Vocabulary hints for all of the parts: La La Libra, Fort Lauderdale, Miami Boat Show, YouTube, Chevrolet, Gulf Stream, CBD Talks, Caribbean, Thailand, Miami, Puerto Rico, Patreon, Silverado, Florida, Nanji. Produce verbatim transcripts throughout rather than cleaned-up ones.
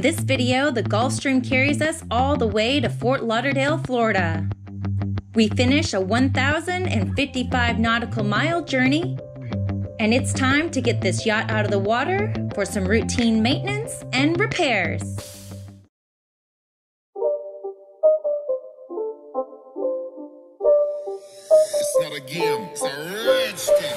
In this video, the Gulf Stream carries us all the way to Fort Lauderdale, Florida. We finish a one thousand fifty-five nautical mile journey, and it's time to get this yacht out of the water for some routine maintenance and repairs. It's not a game, it's a rich game.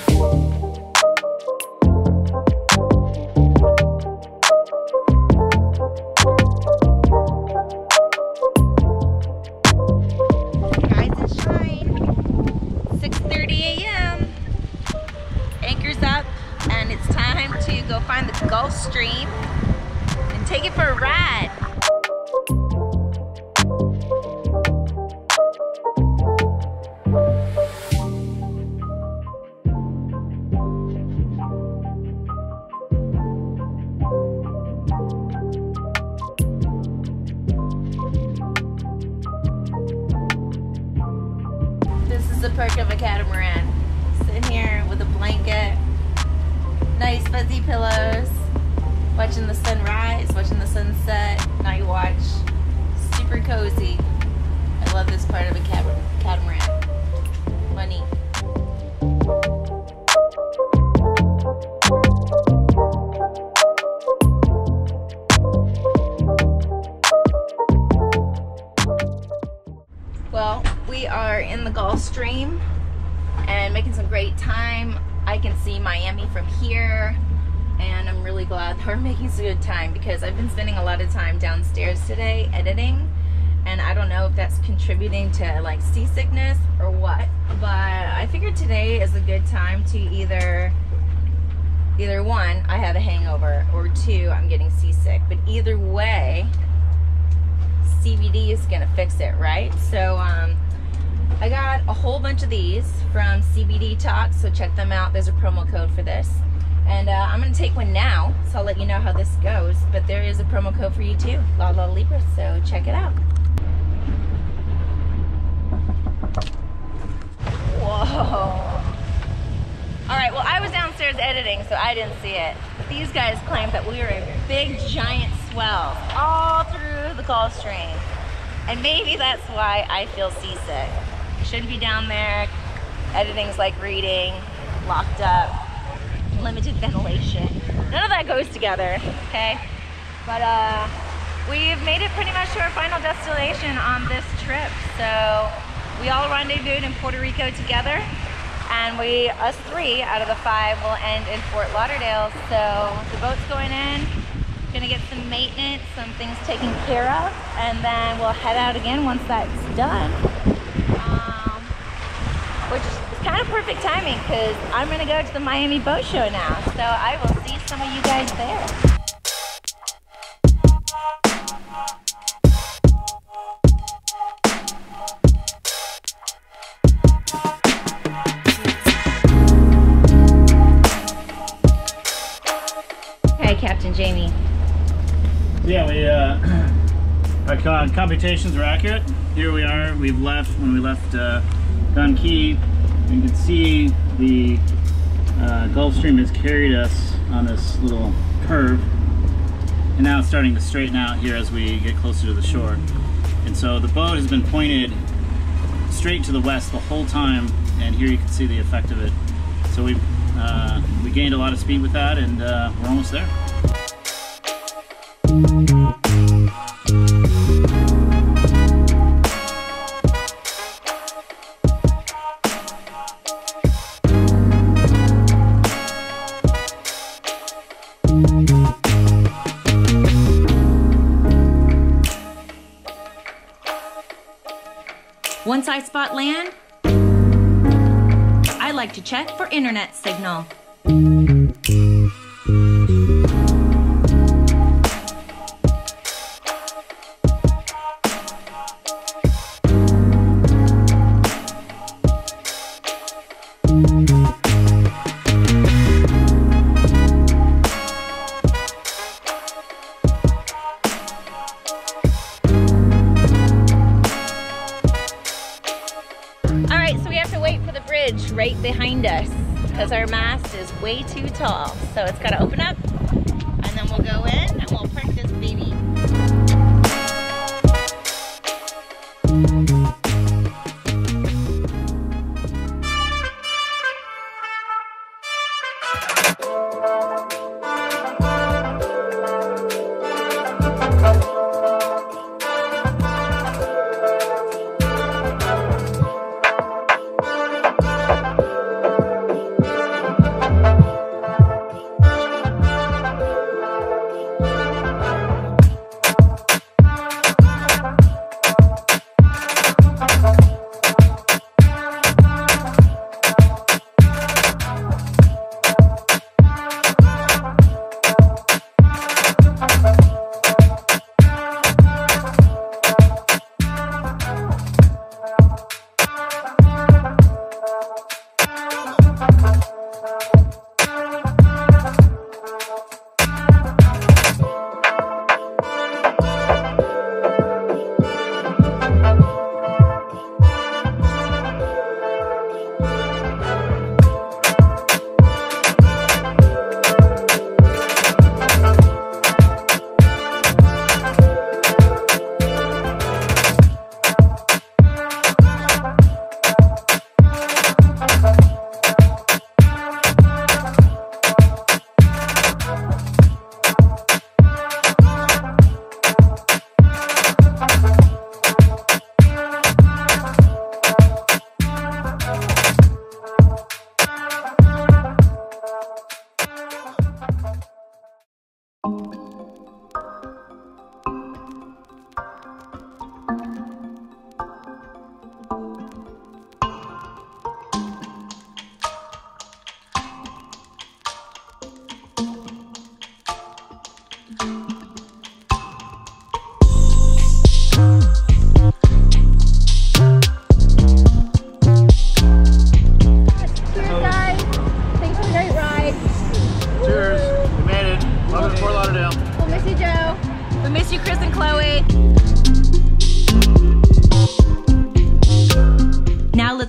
Go find the Gulf Stream and take it for a ride. This is the perk of a catamaran. Sitting here with a blanket, nice fuzzy pillows, watching the sunrise, watching the sunset, night watch, super cozy. I love this part of a catamaran. Funny. Well, we are in the Gulf Stream and making some great time. I can see Miami from here, and I'm really glad that we're making some good time because I've been spending a lot of time downstairs today editing, and I don't know if that's contributing to like seasickness or what, but I figured today is a good time to either either one, I have a hangover, or two, I'm getting seasick, but either way C B D is gonna fix it, right? So um I got a whole bunch of these from C B D Talks, so check them out. There's a promo code for this. And uh, I'm going to take one now, so I'll let you know how this goes. But there is a promo code for you too, La La Libra, so check it out. Whoa. Alright, well I was downstairs editing, so I didn't see it. But these guys claimed that we were in big giant swells all through the Gulf Stream. And maybe that's why I feel seasick. Shouldn't be down there. Editing's like reading, locked up, limited ventilation. None of that goes together, okay? But uh, we've made it pretty much to our final destination on this trip. So we all rendezvoused in Puerto Rico together, and we, us three out of the five, will end in Fort Lauderdale. So the boat's going in, gonna get some maintenance, some things taken care of, and then we'll head out again once that's done. Um, which is kind of perfect timing because I'm gonna go to the Miami Boat Show now, so I will see some of you guys there. Yeah, we, uh, our computations were accurate. Here we are. We've left, when we left uh, Gun Key, you can see the uh, Gulf Stream has carried us on this little curve. And now it's starting to straighten out here as we get closer to the shore. And so the boat has been pointed straight to the west the whole time, and here you can see the effect of it. So we uh, we gained a lot of speed with that, and uh, we're almost there. Once I spot land, I like to check for internet signal. Right behind us because our mast is way too tall, so it's got to open up and then we'll go in and we'll park this baby.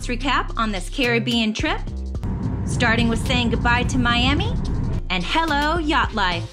Recap on this Caribbean trip, starting with saying goodbye to Miami and hello yacht life.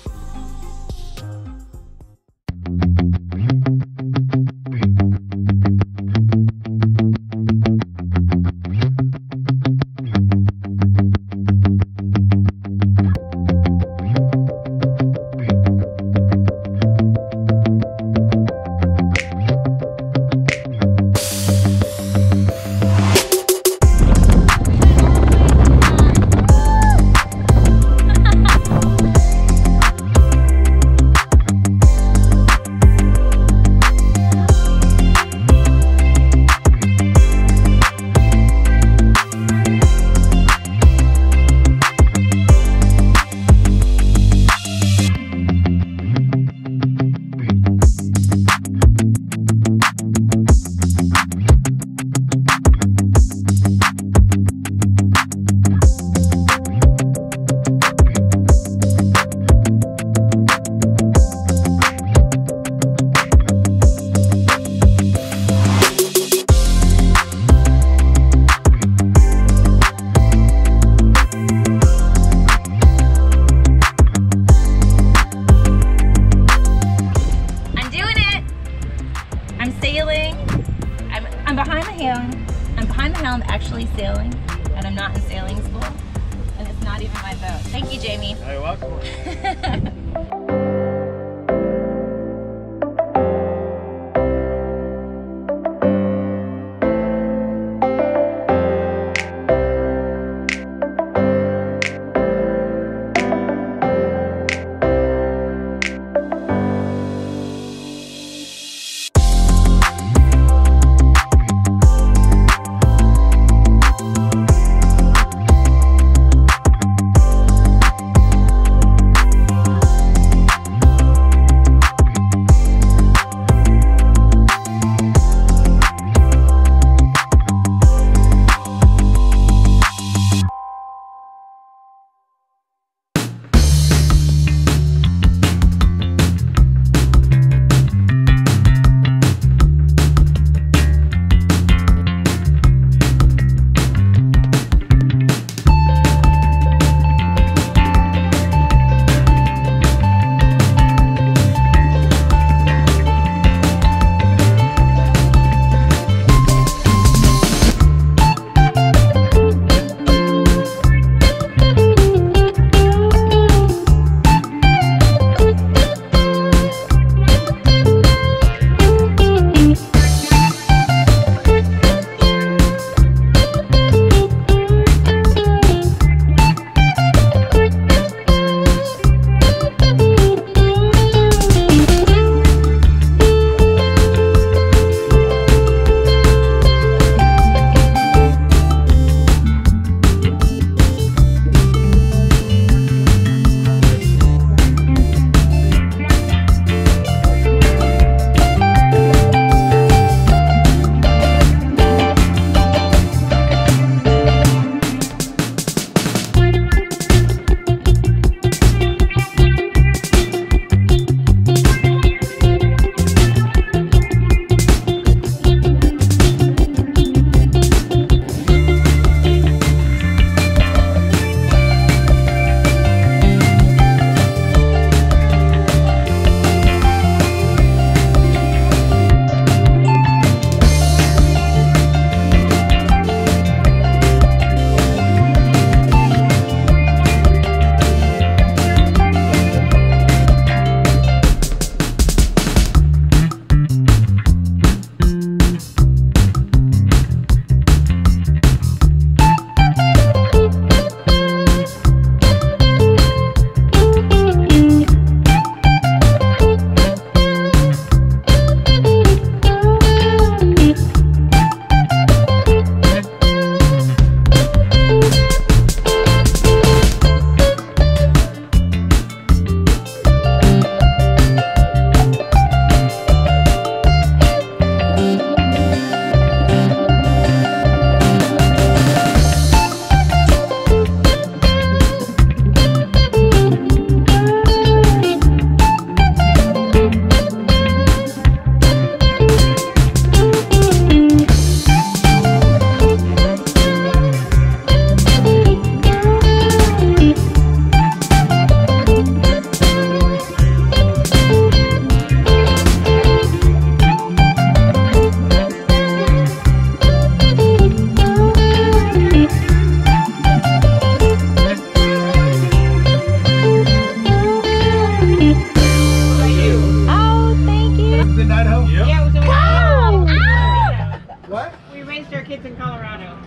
What? We raised our kids in Colorado.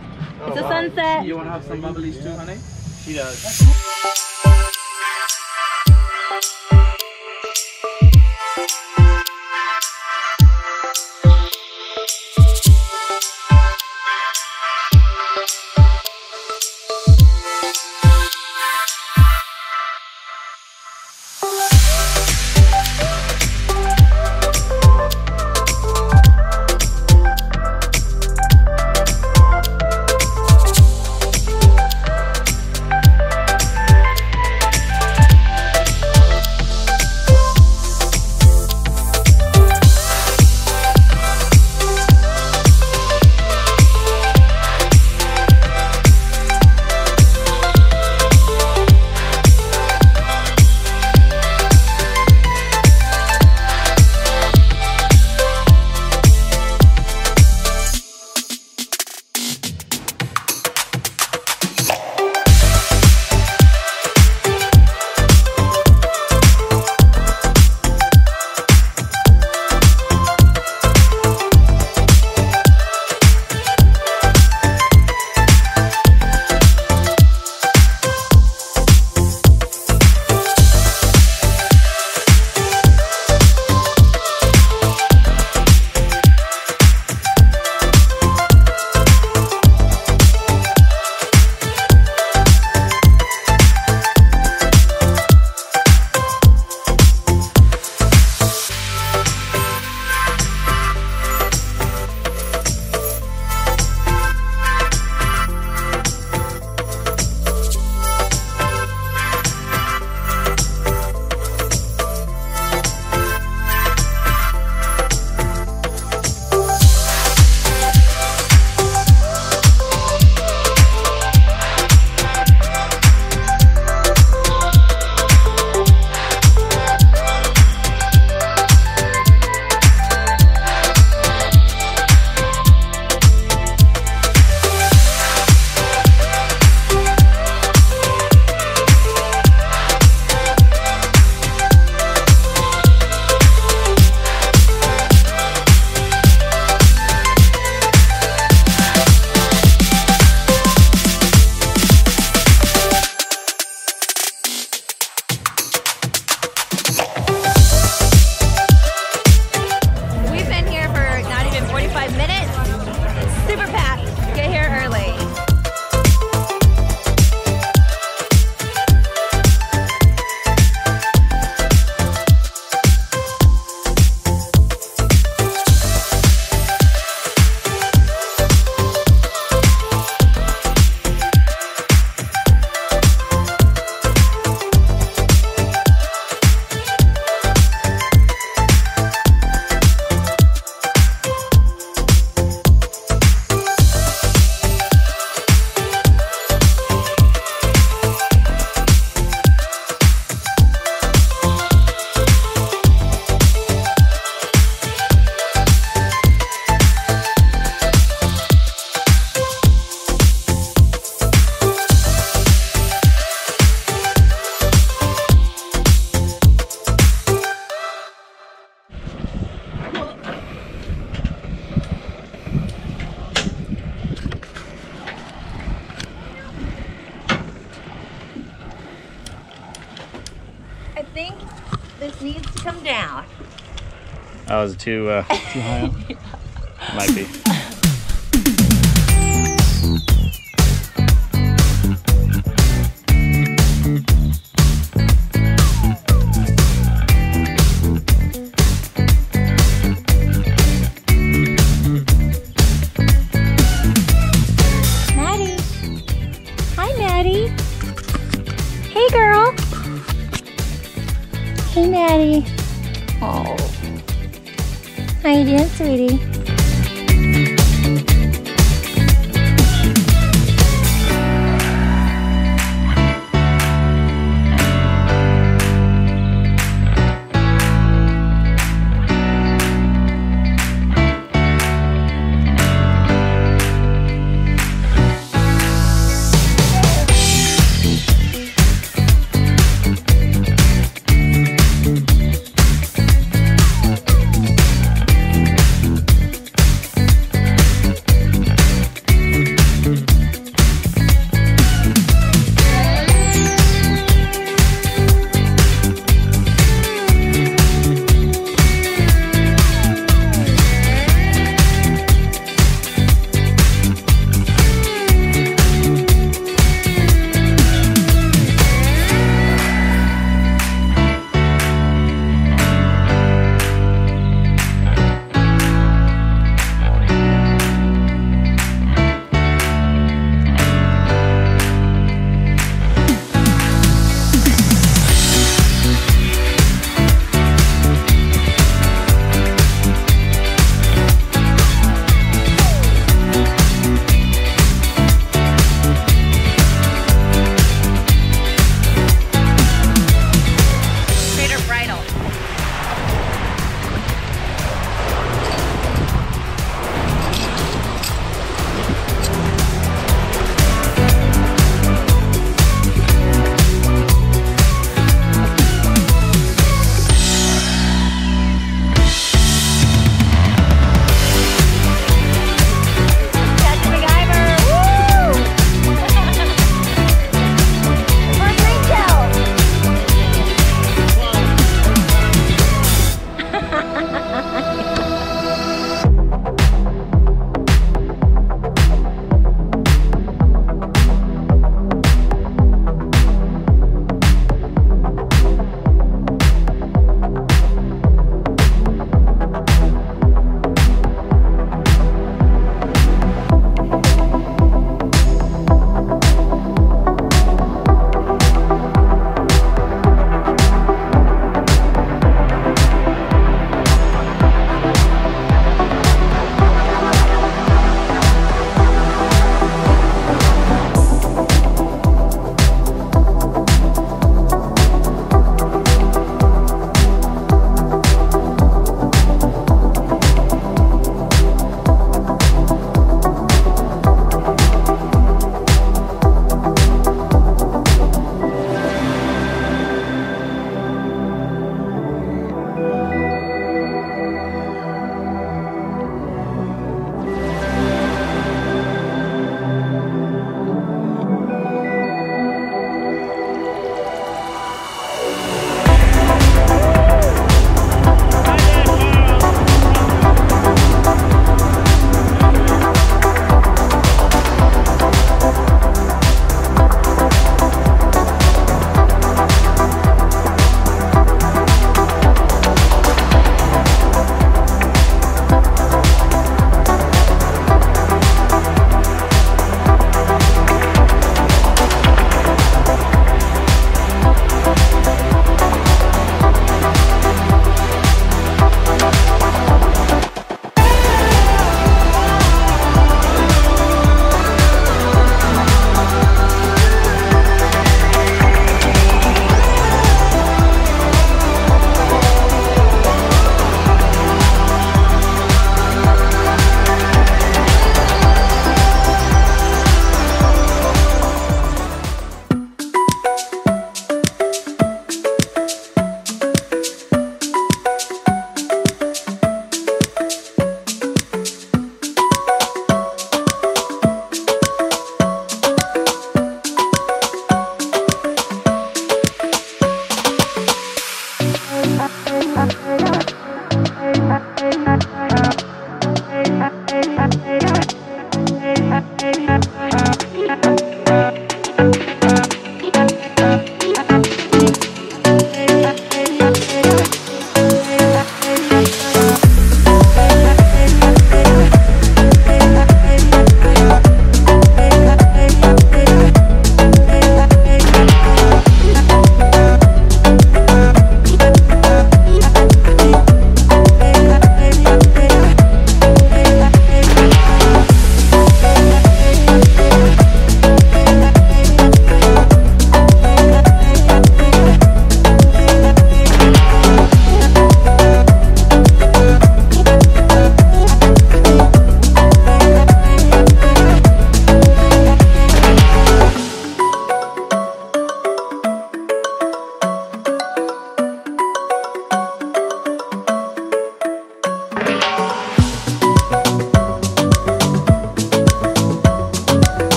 Oh, it's a wow. sunset. You want to have some bubblies too, honey? She does. That was too, uh, too high up? Yeah. Might be. Maddie. Hi, Maddie. Hey, girl. Hey, Maddie. Oh. How you doing, sweetie?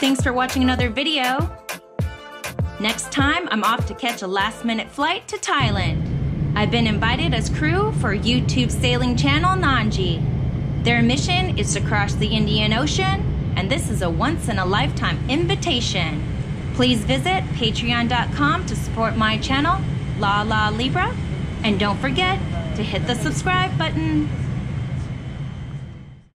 Thanks for watching another video. Next time, I'm off to catch a last-minute flight to Thailand. I've been invited as crew for YouTube sailing channel Nanji. Their mission is to cross the Indian Ocean, and this is a once-in-a-lifetime invitation. Please visit patreon dot com to support my channel, La La Libra, and don't forget to hit the subscribe button.